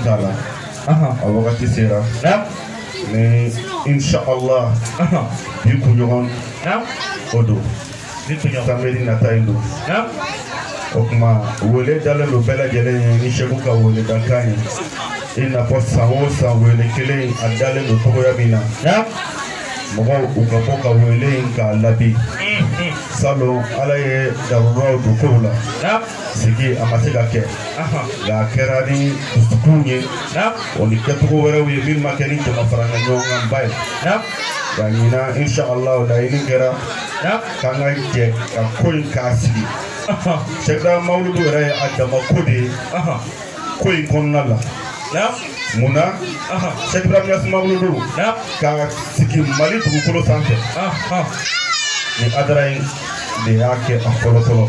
taala. Awak kisira. Insya Allah dikunjungan. Odo. Dikunjungan natal itu. Okma wole dalam lubela jalan ni sebuka wole dakani. Ina pos sahosa wole kelen adalan lupoya bina. Mama ukapoka wele inka labi. Salo alaye darura udukola. Siki amasiga ke. La kerani tukunye. Oniketuko wewe bil makeni chama farango ngambai. Ganina insha Allah daini kera. Kangai je kakoi kasi. Segera mauludu raya ada makudi. Koi konala. Muna, segera mias mauludu. Kak siki Mali tu kulo sange. Ni adalah dia ke akolo solo.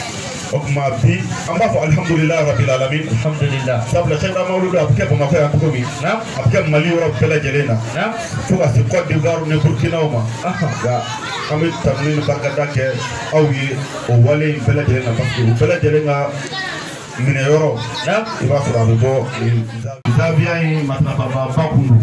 okmabi, amma fa alhamdulillah rabbil alamin. Alhamdulillah. Sabla cakap maulud abkeh pemukul yang kami. Nah, abkeh maliurab pelajelena. Nah, tuh asyikot diwarun neburkina oma. Nah, kami tampil berkata ke, awi, awalnya pelajelena pasti pelajelena. Mineiro, iba kurabebo, zabiai matapa bapa kundu.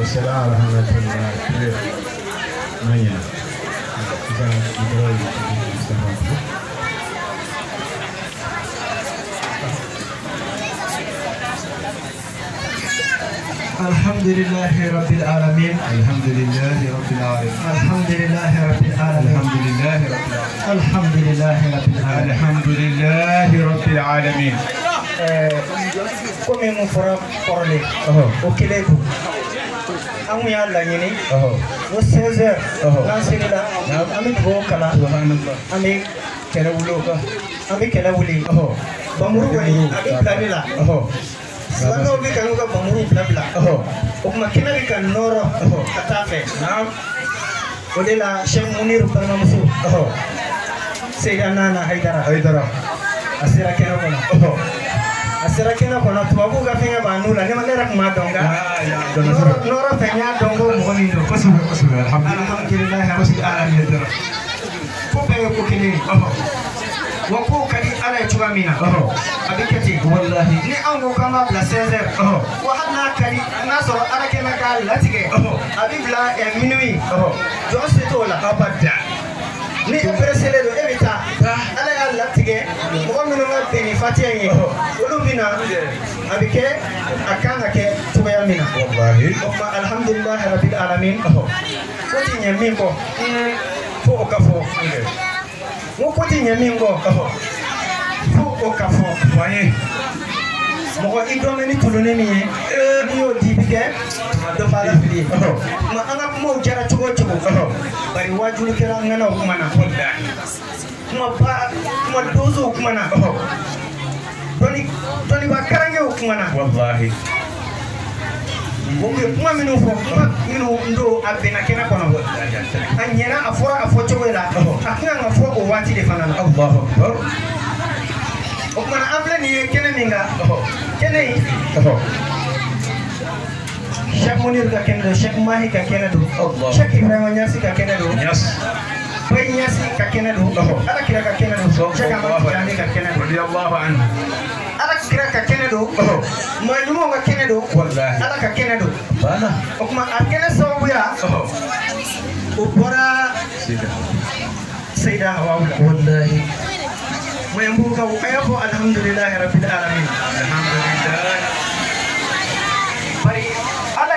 Wassalamualaikum warahmatullahi wabarakatuh. Nanya, kita berdoa bersama. Alhamdulillahirobbilalamin. Alhamdulillahirobbilalamin. Alhamdulillahirobbilalamin. Alhamdulillahirobbilalamin. Alhamdulillahirobbilalamin. Alhamdulillahirobbilalamin. Kami mufrad korle. Okilku. Aku yang lagi ni. Wasser. Nasi ni lah. Kami bokala. Kami kelabuloka. Kami kelabuli. Bamurui. Kami pelari lah. Selama ini kalau kita bangun bela-bela, okma kena berikan nor katafe. Nah, oleh la Syekh Munir pernah masuk. Sehingga nana haidara. Asyirat kena mana? Asyirat kena mana? Tua aku kafenya banu lah. Ni mana rak madonga? Nor fenya dongo mohon itu. Kasulah. Alhamdulillah harus alam haidara. Kau pengen kau kini? Wapu kadi ada cuma mina. Abi keti. Wallahi. Ni anggo kama belas sezer. Wahad nak kadi nasor ada kemekal latige. Abi belas minui. Jom setola. Apa dah? Ni presiden itu evita. Ada yang latige. Bukan minum benefati aje. Belum mina. Abi ke akan ke cuma mina. Wallahi. Alhamdulillah rabbil alamin. Kau ni mimpo. Fo kafo. Mukoti nyamingo, fuko kafo, wae. Mugo idomeni tuluneni, niyo dibike, madopala pili. Ma anak mau jarak cukup, bari wajul kerangan aku mana, kuma dozo aku mana, toni bakarangnya aku mana. Wallahi. Bunge kuma minu ndo abena kena kono bo anyana afora chobela akina ngafora o wati de fanana Allahu Akbar okmana afle ni kene ninga kene Sheikh Munir ka kene Sheikh Mahi ka kene do Sheikh Ibrahim Nyasi ka kene do yes Sheikh Nyasi ka kene do ala kira ka kene do Sheikh Amadi ka kene do radiyallahu anhu Kira kakene do, majumu kakene do, ada kakene do. Bana. Okma kakene sabu ya. Upora. Sida awal. Wallahi. Membuka ukayaku alhamdulillahirabbil alamin. Alhamdulillah. Bari, ada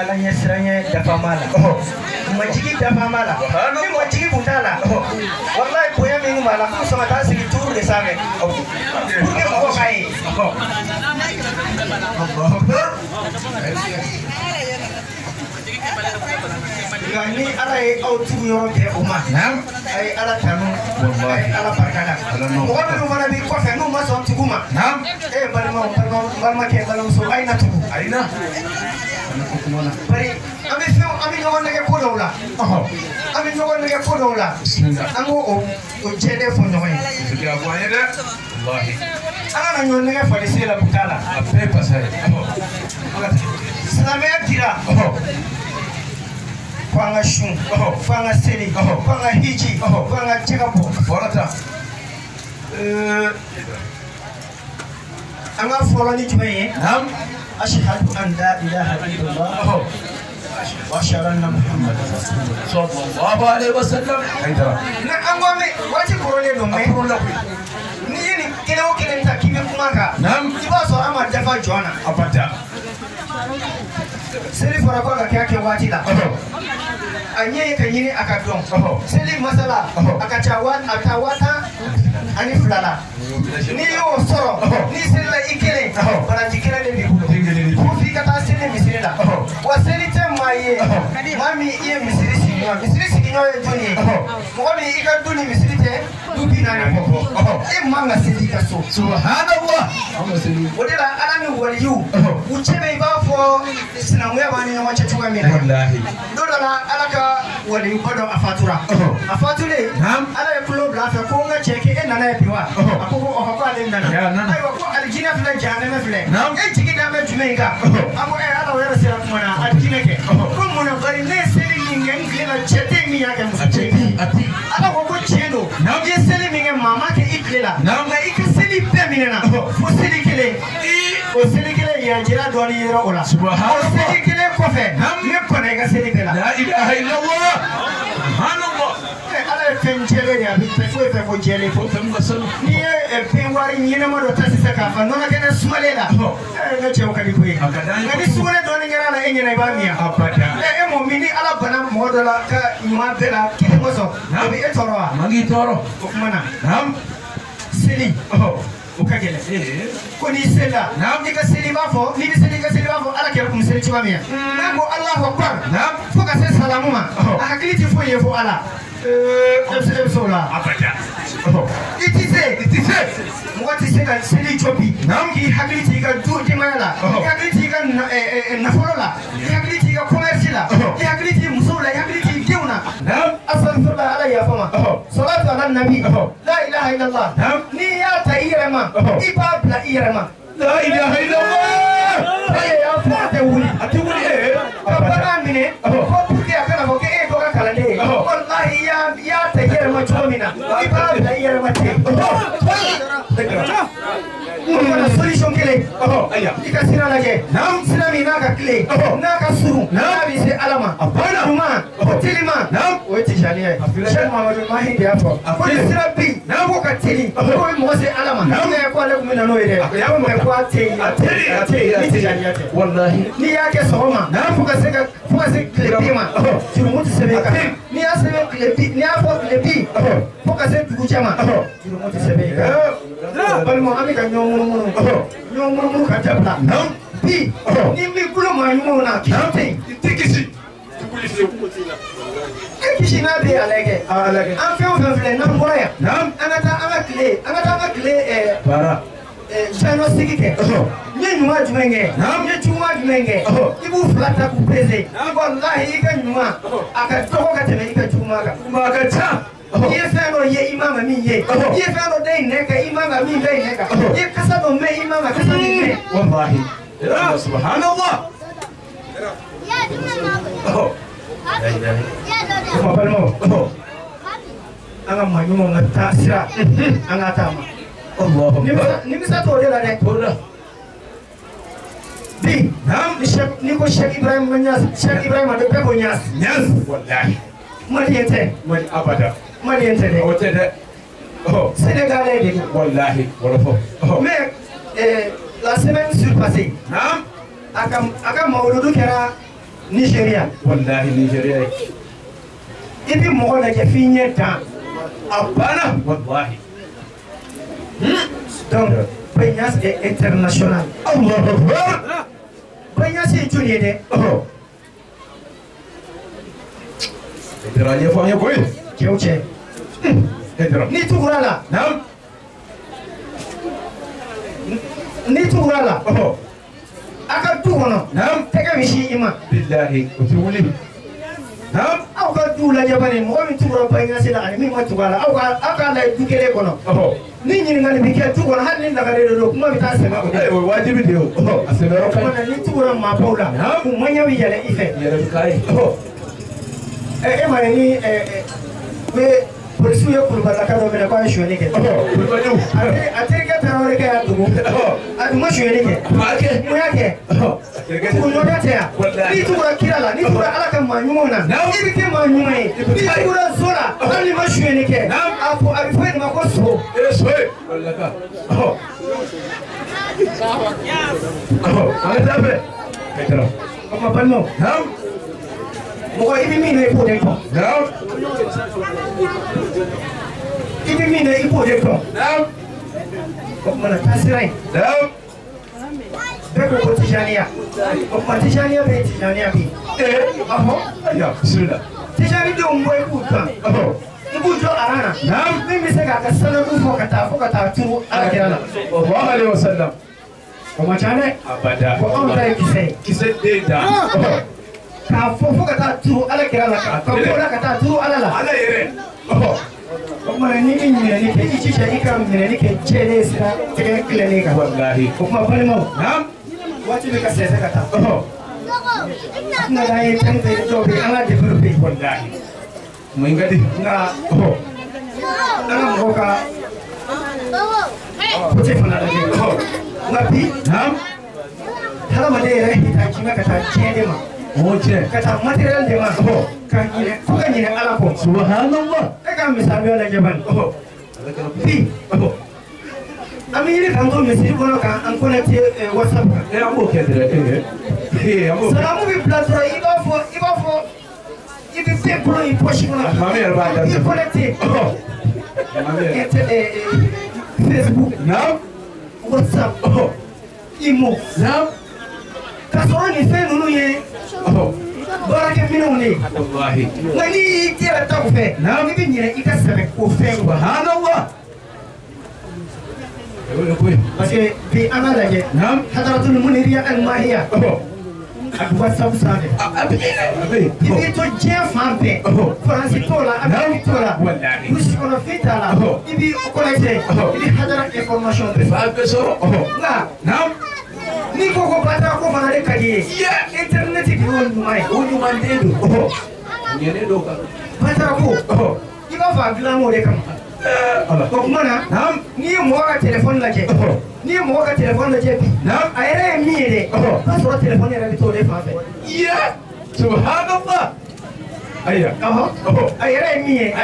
ala yesranye dafa mala majiki dafa mala ni majiki butala wallahi boya mingi mala ko sama ta sigi tour de sangue burke ko kai yani ala e outu yoro de uma nam ay ala tanu wallahi ala barkada ko do mara bi ko fe no ma so tuguma nam e balma ke balam so aina tugu aina Pari, ami nyowan nake podo la. Ami nyowan nake podo la. Ango o chede fonyoy. Sidi abuanye de. Wallahi. Ana nyowan nake falisi la bukala. Ape pasai. Salamia tira. Kwanga shun. Kwanga seli. Kwanga hiji. Kwanga chikapo. Borata. Anga folani tumaye. Ham. أشهد أن لا إله إلا الله وأشهد أن محمدا رسول الله صلى الله عليه وسلم. نعم أمي واجي كورلي نومي. نيجي كنا وكنا نتكلم في مكان. نعم. يبقى صار ما دفع جوانا. أبدا. سيري فرقا كأكي واجي لا. أني كنيني أكادون. سيري مسألة أكتشوان أكتشواتا أني فلالا. نيو صار نيسير لا إكلين. برا إكلين لبيبو. Wasilite maye mami iye misiri sikinyo joni mkomi ikaduni misilite dupi na nipo e manga silika so subhanallah wodela alani waliyu uchebe ibafo sinamwe bani wacha tuwa mira wallahi dodola alaka waliyu bado afature ala eplo blafa ko nga cheke e nana epiwa akoko okapale nana ayo ko aljina flan janeme flan e chikida me tumenga amo e ala wera sira kumana aljineke ko mona bari ne seli ngeng kila chete mi yake msateni ati ala ko chendo na je seli minge mama ke iklela na ikiseli peminena foselikele oselikele yanjira doni yero ola subhanallah oselikele kofe ne konega selikela la ilaha illallah subhanallah ala penjele ya bifefo jele fo tambasalu ni e pinwari nyina madota sisaka fa nona kana sumalela ne cheo kalikwe ngani sumale doni ngara na enyena ibamia abada e mo mini ala bana modola ka imadela kidimoso abi etoroa mangi toro okumana nam seli ukagele koni sela nam dika seli bafo ni seli ka seli bafo ala kero kumseli chimamia nako Allahu akbar nam foka se salamuma akakiliti fo yefo ala Absolument sola. Abaja. It is. What is it? Can sell choppy. Now he hardly take a two dimala. He hardly take a naforola. He hardly take a commerciala. He hardly take musola. He hardly take kiuna. Now asan sola ala yafama. Sola ala nabi. La ilaha illallah. Now niya tairama. Iba la irama. La ilaha illallah. Hey, I'm not a woolly. I'm too woolly. Papa, mine. Solution kile. Aya. Ikasira lage. Nam sinami na ka kile. Na ka suru. Na bi se alama. Apana huma. Tilima. Nam weti jaliye. Shan mamajo mahidi hapo. Apana sirabi. Na ko ka tili. Ko mo se alama. Na me ko le kumina no ire. Ya mo ko atili. Atili jaliye. Wallahi. Ni yake sohoma. Na fuka se ka fuka se kile bima. Timuti se be ka. Ni ase kile bi. Ni afo kile bi. Fuka se tukuchama. Timuti se be ka. Balmo ami ka nyomuno. Nyomuru kajabla nam bi nimi kuloma nyona kiti tikisi kulisi ukutina kisi na bi alege afeo vevle nam boya nam anata amakle para chano sikike nyuma jumenge nam nyuma jumenge ibu flata kupeze wallahi ikanyuma akatoka kateme ikachuma kumakacha Yefano ye imama mi ye. Yefano dei neka imama mi dei neka. Yekasa do me imama kasa mi. Wallahi. Subhanallah. Ya dumama. Ya dumama. Anga manyuma ngatasira. Anga tama. Allahu. Nimisa to yela ne. Bi. Niko Sheikh Ibrahim Nyas, Sheikh Ibrahim Adepe Nyas. Nyas. Wallahi. Mali ente. Mali abada. Mali ente de. O tede. Oh. Sénégalais de. Wallahi. Walafo. Mais la semaine sur passée. Naam. Aka mawludu kera Nigeria. Wallahi Nigeria. Ibi mo na ke finye tan. Abana. Wallahi. Donc Nyas est international. Allahu Akbar. Banyasi junior de. Oh. Eteranye fanya boy. Keuche. Eteranye. Niturala. Naam. Niturala. Oh. Akatuona. Naam. Teka mishi ima. Billahi utuli. Naam. Akatula jabani mo mitura banyasi la ani mima tukala. Akala dukele kono. Oh. Ninyi ngani bikia tu kwa hali na kare lolo kuma vitasa mako. Ewe wajibu deo. Oh, asemero kai. Kuna ni tu kwa mapola. Hamu manya wiyale ife. Yale kai. Oh. Ema ni we polisi ya kulubala kado mena kwa shueleke. Oh, kulubaliu. Aterika taroreke ya dugu. Oh, adumu shueleke. Maake. Moyake. Oh. Kuloda tia. Ni tu kwa kila la. Ni tu kwa alaka manyumona. Na ubiki manyuma. Ni tu kwa zola. Kali mashueleke. Apo abifwe makoso. Hey, oh, yes. Oh, what's up? Peter, come on, no. Now, what do you mean? I put it on. Now, what do you mean? I put it on. Now, come on, that's right. Now, people go to Tijania. Come on, Tijania, be Tijania, be. Yeah, sure. Tijania don't buy food. Oh. Ibujo arana. Naam. Mimi sega kasana kuko katafuka tu alakirana. Wa alayhi wasallam. Kama chane abada. Kwa onta kise. Kise deda. Kafuka tatu alakirana ka. Kafuka tatu alala. Ala yere. Oh. Kama nini kichi shika mnene kichelesa tekeleka. Wallahi. Kama palmo. Naam. Wachi bikasesa kata. Oh. Na dai tante jobi ala developi wallahi. Mengadi na oh dalam hoka oh putih mana lagi oh ngapi ham kalau mana yang kita cuma kata ceh dema oh ceh kata material dema oh kan ini alam pun subhanallah kan misalnya lagi ban oh si oh kami ini kantor mesir kono kan angkau nanti WhatsApp kan ambo kita eh ambo selalu di platform iba for il est fait pour une prochaine fois. Il faut l'été. Facebook. Non. WhatsApp. Imo. Non. Quand on est fait, nous y Baraka minoni. Allahi. Mali qui a tant fait. Non. Il vient il casse avec au fait. Subhanallah. Parce que puis analage. Non. Hadratul muniria al mahia. WhatsApp sale. Ibi to jefambe. Fransitola, Ameritola. Musi kono fitala. Ibi okolete. Ibi hadara information de. Fabeso. Na. Naam. Ni koko bata ko manare kadiye. Internet ki wonumai. Wonumandedo. Nyenedo ka. Bata ko. Iba fabila mo de kam. Allah. Ko mana? Naam. Ni mo ka telephone lake. Ni mo ka telephone lake. Naam. Ayere miere. Paso telephone era bito de fafe. Yeah. Subhanallah. Aya. Ayere miere.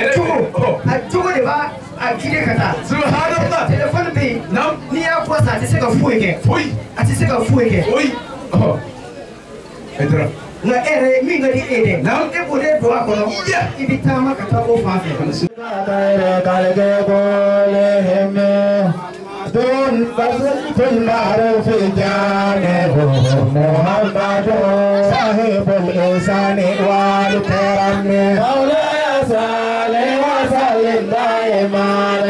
Ajugo de ba akide kata. Subhanallah. Telephone bi. Naam. Ni ya kwasa tse ka fuike. Oi. Atse ka fuike. Oi. Petra. Na ere minga di ede. Naam. E bode do akono. Yeah. Ibitama kata o fafe. المعروف جانبه محمد صاحب الإنسان والكرم مولاي صل وسلم دائما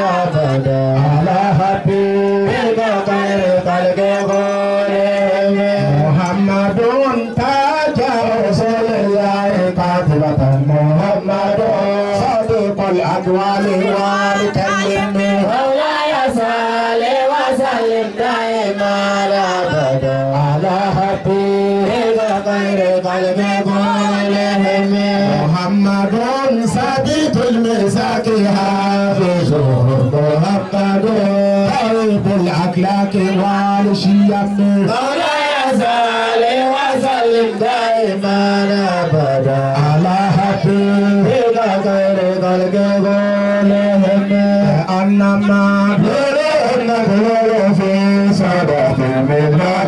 أبدا على حبيبك خير خلق كلهم محمد تاج رسول الله قاتبة محمد صادق الأقوال والكلم محمد صديق الميثاق حافظه محمد طيب الأخلاق والشيم لا يزال وزال وسلم دائما أبدا على حبيبك خير خلق كلهم أنما نقول في صدق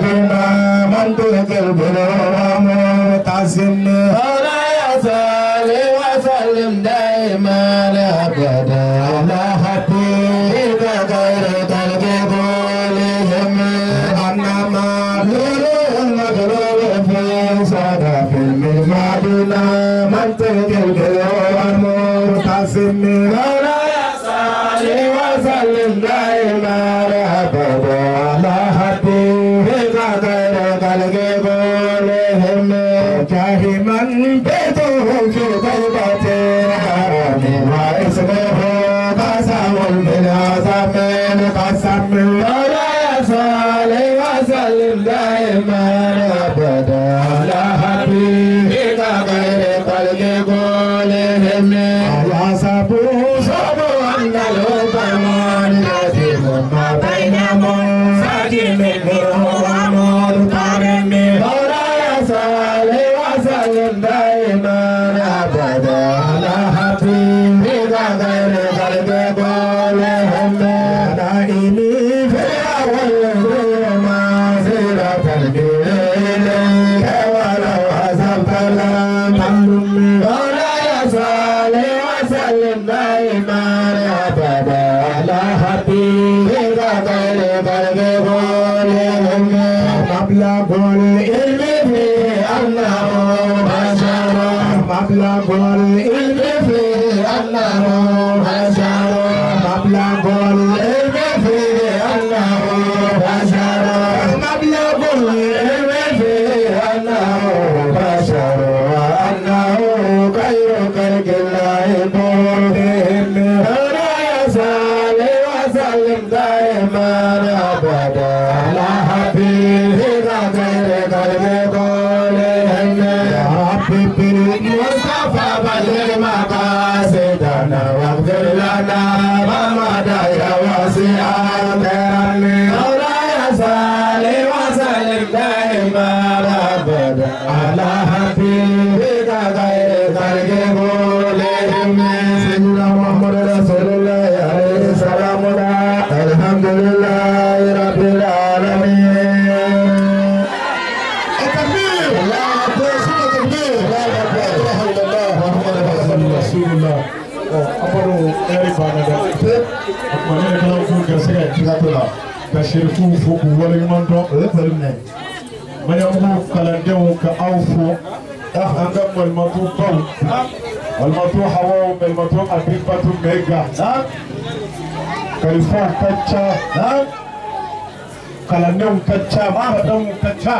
من ربنا من تلك البلوى معتصم ولا يزال وسلم دائما أبدا على حبيبك خير خلق كلهم أنما نقول في صدق من ربنا من تلك البلوى معتصم Shirku fuku wali mando leperine mayamu kalandeo ka aufu angam wal matu paw wal matu hawa wal matu abibatu mega kalifu kacha kalandeo kacha madam kacha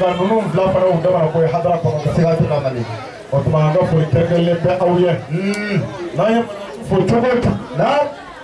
nganunum blapara udama ko hadra ko kasigatu namali otmanga fo tegelle be awye nayem fo tobot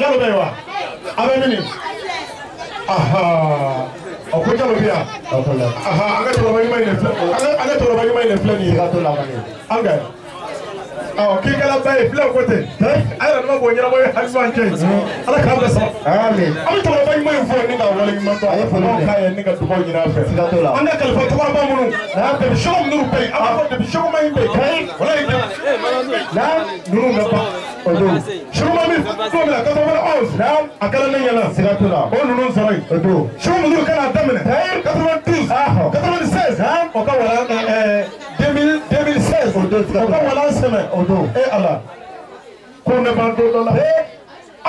jalo bewa Avenue. Aha. Okujalobiya. Aha. Aga Oh, kick out by flow with it. I don't know when you're away. I want to Odo, Allah, .6 pour la directeur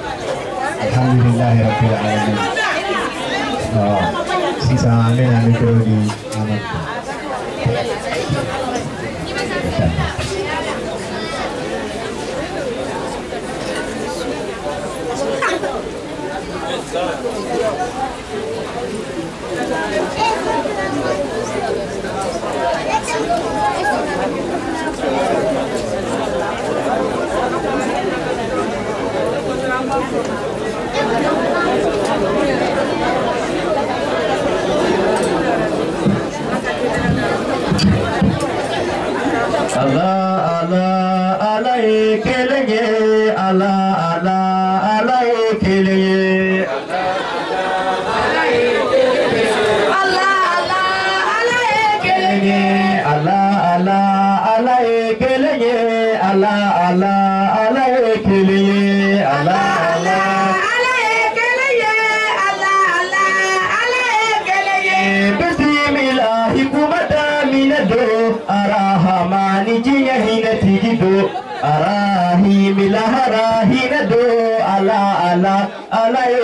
alhamdulillah rabbil alamin sisa amin amin di amin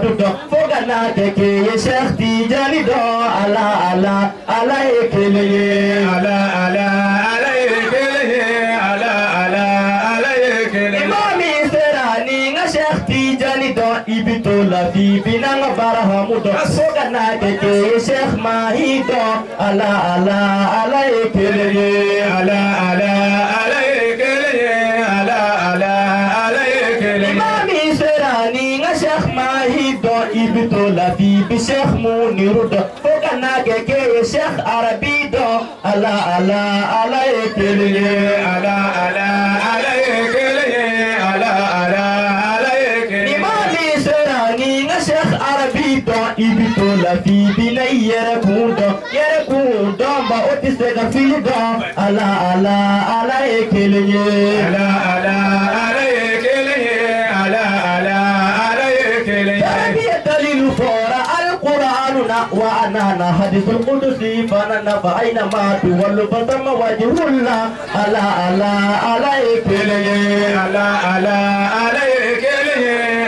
do fogana teke ye Cheikh Tijani do ala ala ala ekele ala ala ala ekele ala ala ala ekele imami serani nga Cheikh Tijani do ibito la fi binanga barahamu do fogana teke ye Cheikh Mahi do ala ala ala ekele ala ala ala ekele ala ala ala ekele Sheikh Mahi do ibito la fi bi Sheikh Muniru do fogana gege Sheikh Arabi do ala ala ala ekele ala ala ala ekele ala ala ala ekele Mali serani nga Sheikh Arabi do ibito la fi bi na yere kudo ba otise da fi do ala ala ala ekele ala ala ala ekele ala ala وأنا حديث القدسي فانا فأينما ما تولوا فتم وجه الله على على عليك لي على على عليك لي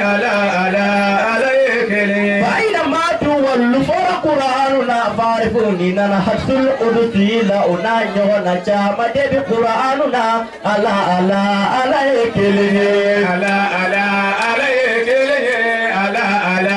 على على عليك لي فأينما تولوا فالقرآن فاعرفوني أنا حديث القدسي لا أنانيو نجا ما دي بقرآننا على على عليك لي على على عليك لي على على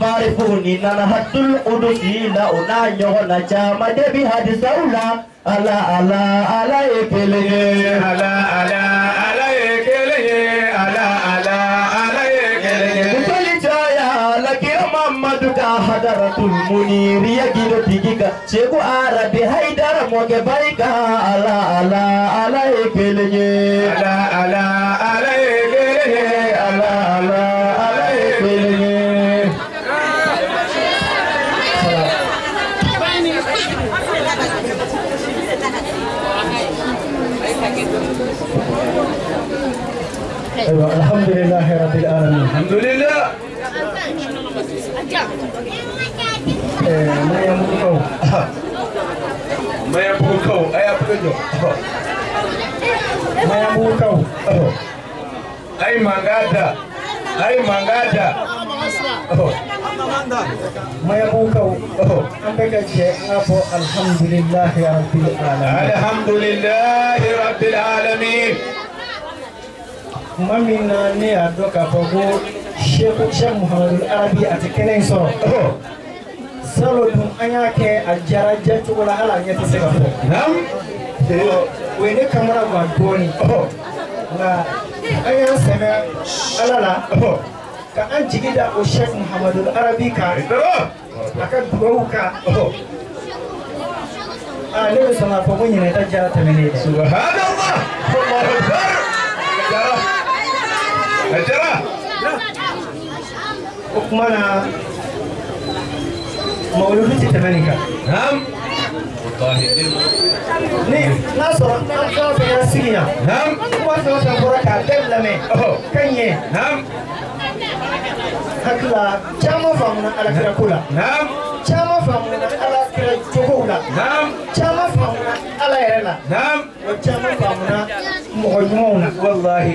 فارفوني ننهت القدسي لا أنانيه نجام دبي حديث أولا ألا ألا ألا يكليه ألا ألا ألا يكليه ألا ألا ألا يكليه كل جايا لكي محمد كحضرة المنير يجد تيجك شكو عربي هيدر مجبايك ألا ألا ألا يكليه ألا ألا ألا يكليه ألا ألا ألا يكليه الحمد لله رب العالمين. الحمد لله. الحمد لله رب العالمين. Mamina ne a doka fago Sheikh Muhammad Arabi a cikin so salotun anya ke a jaraje tukula ala ya ta saka nam we ne kamara ba doni na anya sana alala ka an jigida o Sheikh Muhammad Arabi ka aka duka a ne sana fago ne ta jarata mene subhanallah Allahu akbar Hajara Ukmana Mauludi Tamanika Naam Wallahi Ni Nasor Nasor Yasinya Naam Wato Taboraka Temlame Kanye Naam Hakla Chama Famna Alakula Naam Chama Famna Alakula Chukula Naam Chama Famna Alayana Naam Chama Famna Muhammuna Wallahi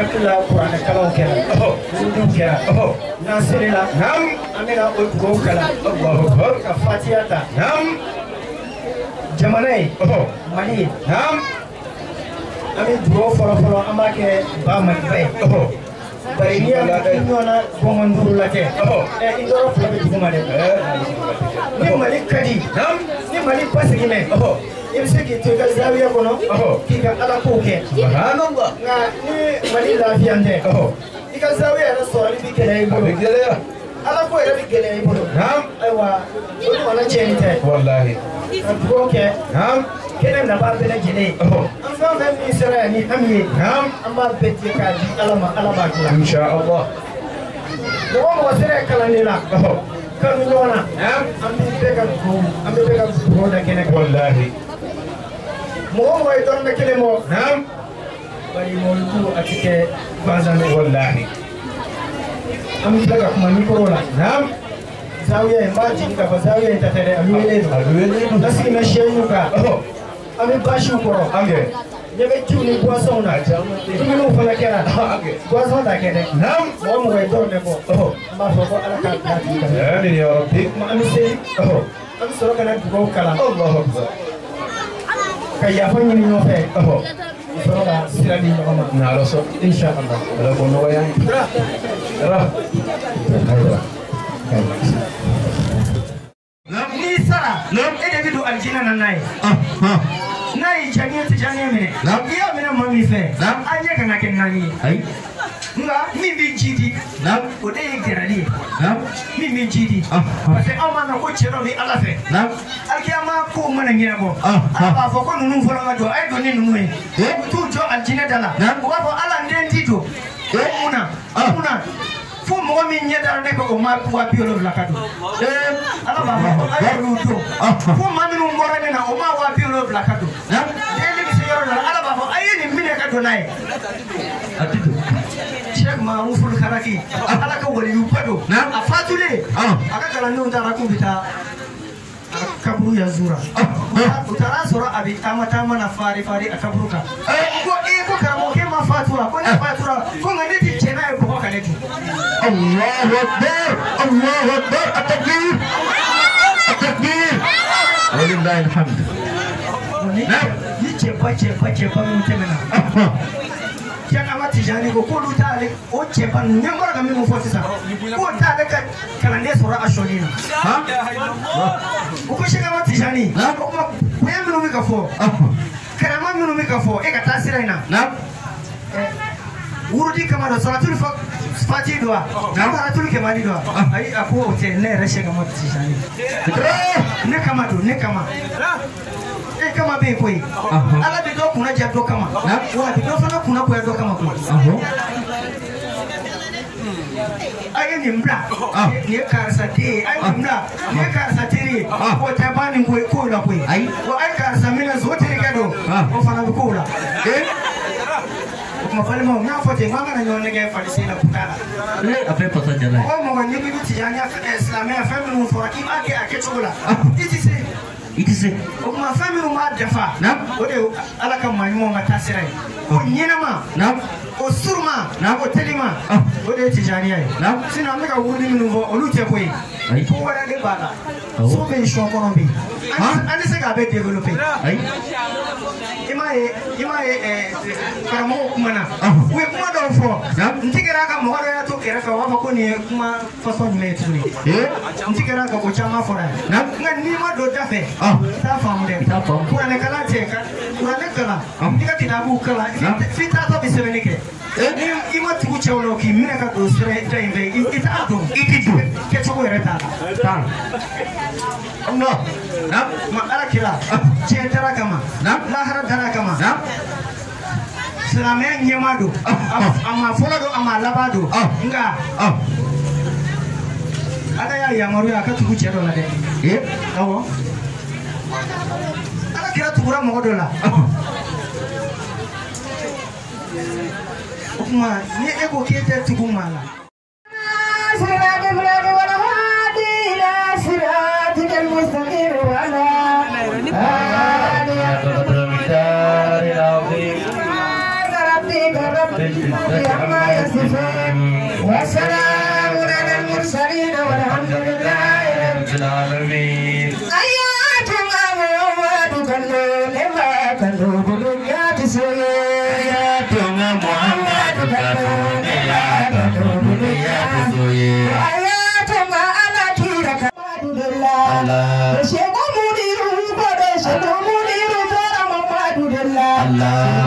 akila Qur'an kalaw kera ndu kera nasirila nam amira go kala Allahu akbar fatiyata nam jamanai mali nam ami dro foro amake ba man bay bariya nona komanduru lake indoro foro kumare ni mali kadi nam ni mali pasigime Imsiki tuka zawiya kono kika ala kuke subhanallah na ni mali lafiya nde kika zawiya na sori bikele ibo ala ko era bikele ibo nam aiwa wala chente wallahi kuke nam Kedem na ba bele jere. Ansan ben ni sera ni amye. Amma beti ka di alama alama kula. Insha Allah. Domo wasere kala ni la. Kanu yona. Ambi tega ko. Ambi tega ko da kene wallahi. Mo way don na kele mo. Bari mo tu akite bazane wallahi. Ambi tega ko mani ko la. Zawiya imagine ka zawiya tatere amile amile nasi meshenuka ami bashu koro amge yebe tuni boisson na jamu tuni no fala kera amge boisson da kene nam mo mo do ne mo ma so ko ala ka ya ni ya rabbi ma ami sei ami so kana go kala Allahu akbar kaya fanyi ni no fe so da sirani no ma na rasul insha Allah la bono ya ra Nam ede do aljina na nai. Nai jangi to jangi mene. Nam iya mene mami fe. Nam aje kana ken nani. Ai. Nga mi bi jidi. Nam ode igrali. Nam mi bi jidi. Pase amana ko chero mi ala fe. Nam alkiama ko mana ngira bo. Aba foko nunu folo ma do ai do ni nunu e. Tu jo aljina dala. Nam wa bo ala ndenti do. Una. Una. Momi nyeda ne ko ma kwa biolo blakado ala ba ko to ko ma minu ngorane na o ma wa biolo blakado ele bi seyoro na ala ba ko ayeni mine ka to nai atito check ma uful karaki ala ka wori upado na afatule aka kala no ndara ku bita kaburu ya zura utara zura abi tama tama na fari fari akaburuka ko e ko karamo ke ma fatura ko ne fatura ko ngani ti chena e ko kaneti الله أكبر التكبير التكبير ولله الحمد نعم يجيبا يجيبا يجيبا من تمنا كان أما تجاني كقولوا تعالى أجيبا نمبر كم من فوسيسا قول تعالى كان ليس وراء شغلنا وكشة كم تجاني وما وين منو مكفو كلام منو مكفو إيه كتاسيرنا نعم urudi kama na salatul fati doa na salatul kemani doa ai aku ote ne reshe kama tishani ne kama do ne kama e kama be koi ala be do kuna jado kama na wa be do fana kuna ko jado kama ko ai ni mbra ni karsa ti ai mbra ni karsa ti ko tabani ngwe ko la ko ai ko ai karsa mina zote kado ko fana ko la mafalimo na fote mama na nyone ga falisi na kutala le ape pata jala o mo wanyi bi tijania islamia family for akim ake aketula it is o ma family ma dafa na o de ala kan manyo ma tasira o nyina ma na o surma na o telima o de tijania na sina meka wuri minuvo olute koi ko wala de bala so be shokonombi ani se ga be developer imae karamo kumana we kuma don fo ntikira ka mo ya to kera ka wa ko ni kuma fason me tuni ntikira ka ko chama fora na ni ma do dafe ta fam de ta fam ko ne kala cheka ko ne kala ntika tinabu kala fita to bisebenike ima tiku chawlo ki mina ka do sere taimbe ita ado itidu ke choko reta ta no na ma ala kila chetara kama na lahara dara kama na selame nyamado ama folado ama labado nga ada ya maru ya ka tiku chero la de awo ala kila tukura mogodola ma ni ego kete tugumala Allah.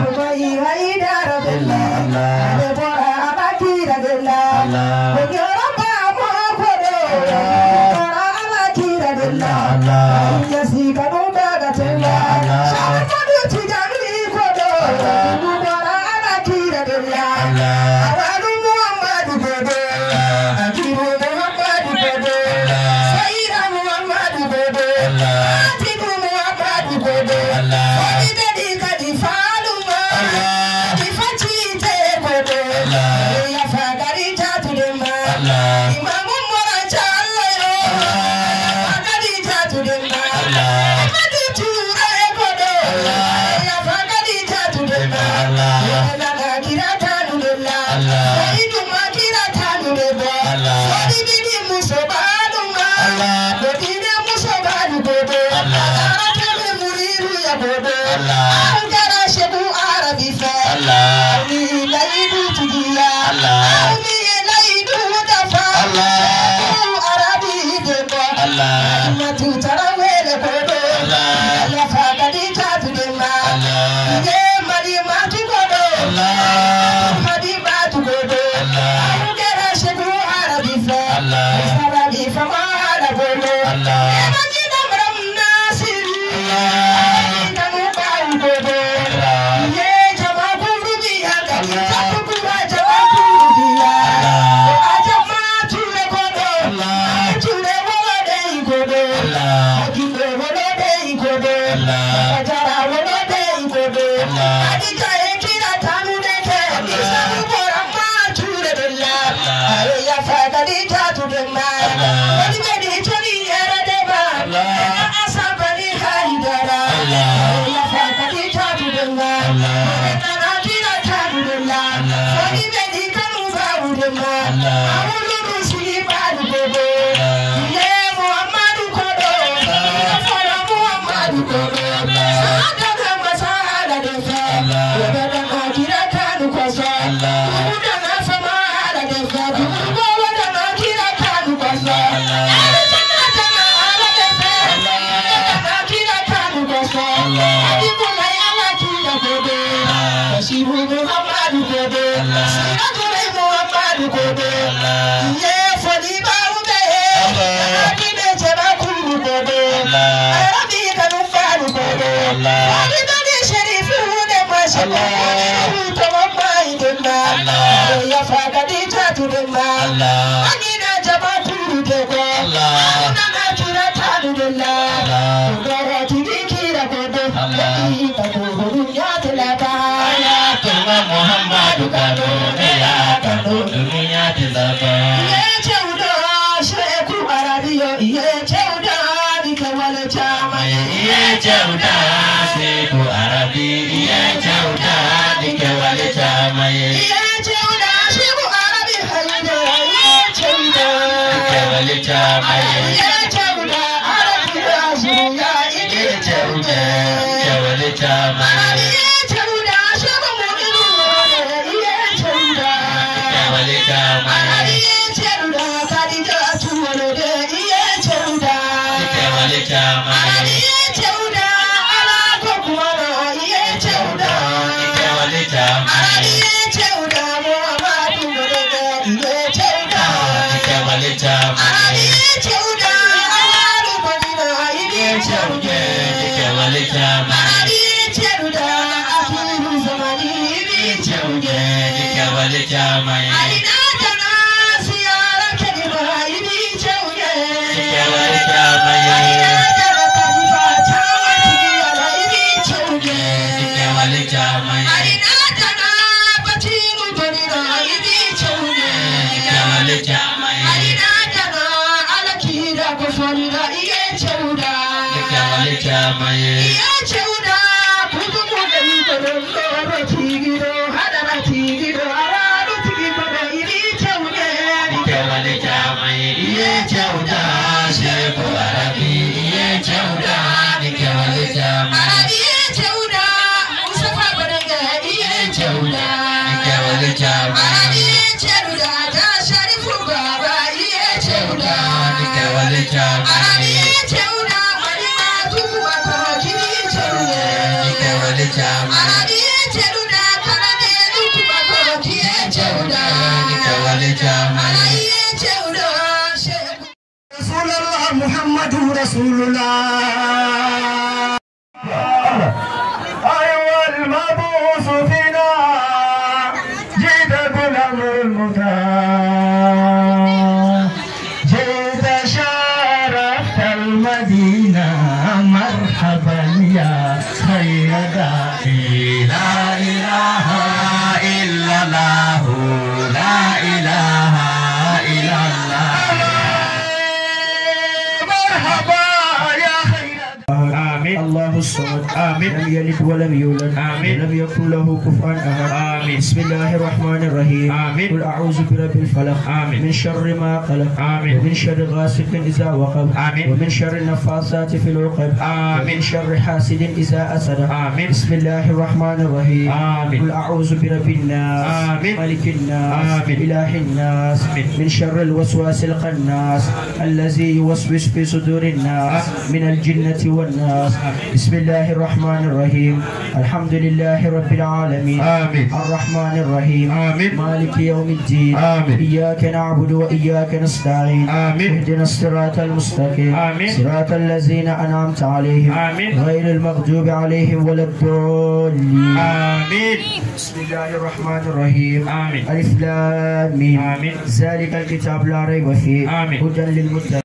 آمين. الله الصمد. آمين. لم يلد ولم يولد. آمين. لم يكن له كفوا أحد. آمين. بسم الله الرحمن الرحيم. آمين. قل أعوذ برب الفلق. آمين. من شر ما خلق. آمين. ومن شر غاسق إذا وقب. آمين. ومن شر النفاثات في العقد. آمين. ومن شر حاسد إذا أسد. آمين. بسم الله الرحمن الرحيم. آمين. قل أعوذ برب الناس. آمين. ملك الناس. آمين. إله الناس. آمين. من شر الوسواس القناص الذي يوسوس في صدور الناس من الجنة والناس. بسم الله الرحمن الرحيم. الحمد لله رب العالمين. آمين. الرحمن الرحيم. آمين. مالك يوم الدين. آمين. إياك نعبد وإياك نستعين. آمين. اهدنا الصراط المستقيم. آمين. صراط الذين أنعمت عليهم. آمين. غير المغضوب عليهم ولا الضالين. آمين. بسم الله الرحمن الرحيم. آمين. ألف لام ميم. آمين. ذلك الكتاب لا ريب فيه. آمين. هدى للمتقين.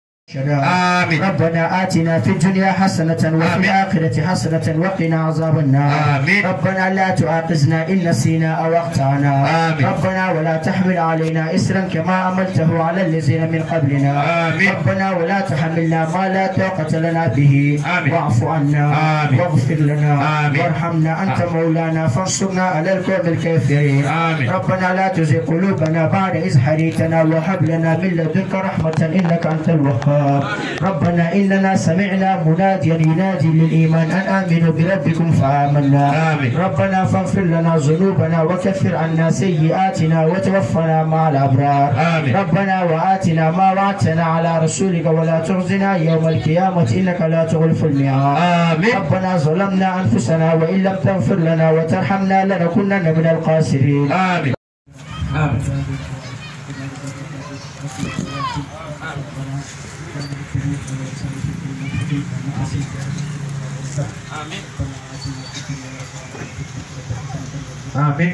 آمين. ربنا آتنا في الدنيا حسنة وفي الآخرة حسنة وقنا عذاب النار. آمين. ربنا لا تعاقزنا إن نسينا أو أخطأنا. ربنا ولا تحمل علينا إسرا كما عملته على الذين من قبلنا. آمين. ربنا ولا تحملنا ما لا طاقة لنا به. آمين. واعف عنا واغفر لنا. آمين. وارحمنا أنت مولانا فانصرنا على القوم الكافرين. آمين. ربنا لا تزغ قلوبنا بعد إذ هديتنا وهب لنا من لدنك رحمة إنك أنت الوهاب. ربنا إننا سمعنا مناديا ينادي للإيمان أن آمنوا بربكم فآمنا. آمين. ربنا فاغفر لنا ذنوبنا وكفر عنا سيئاتنا وتوفنا مع الأبرار. آمين. ربنا وآتنا ما وعدتنا على رسولك ولا تخزنا يوم القيامة إنك لا تخلف الميعاد. ربنا ظلمنا أنفسنا وإن لم تغفر لنا وترحمنا لنكونن من الخاسرين. آمين. آمين. Amin. Amin. Amin.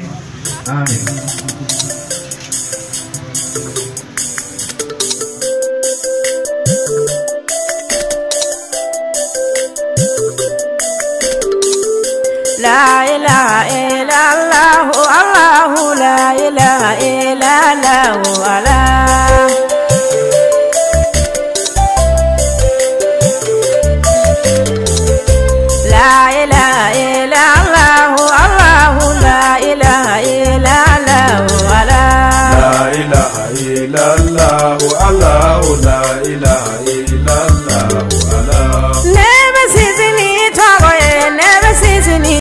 La ilaha illallah, Allahu la ilaha illallah.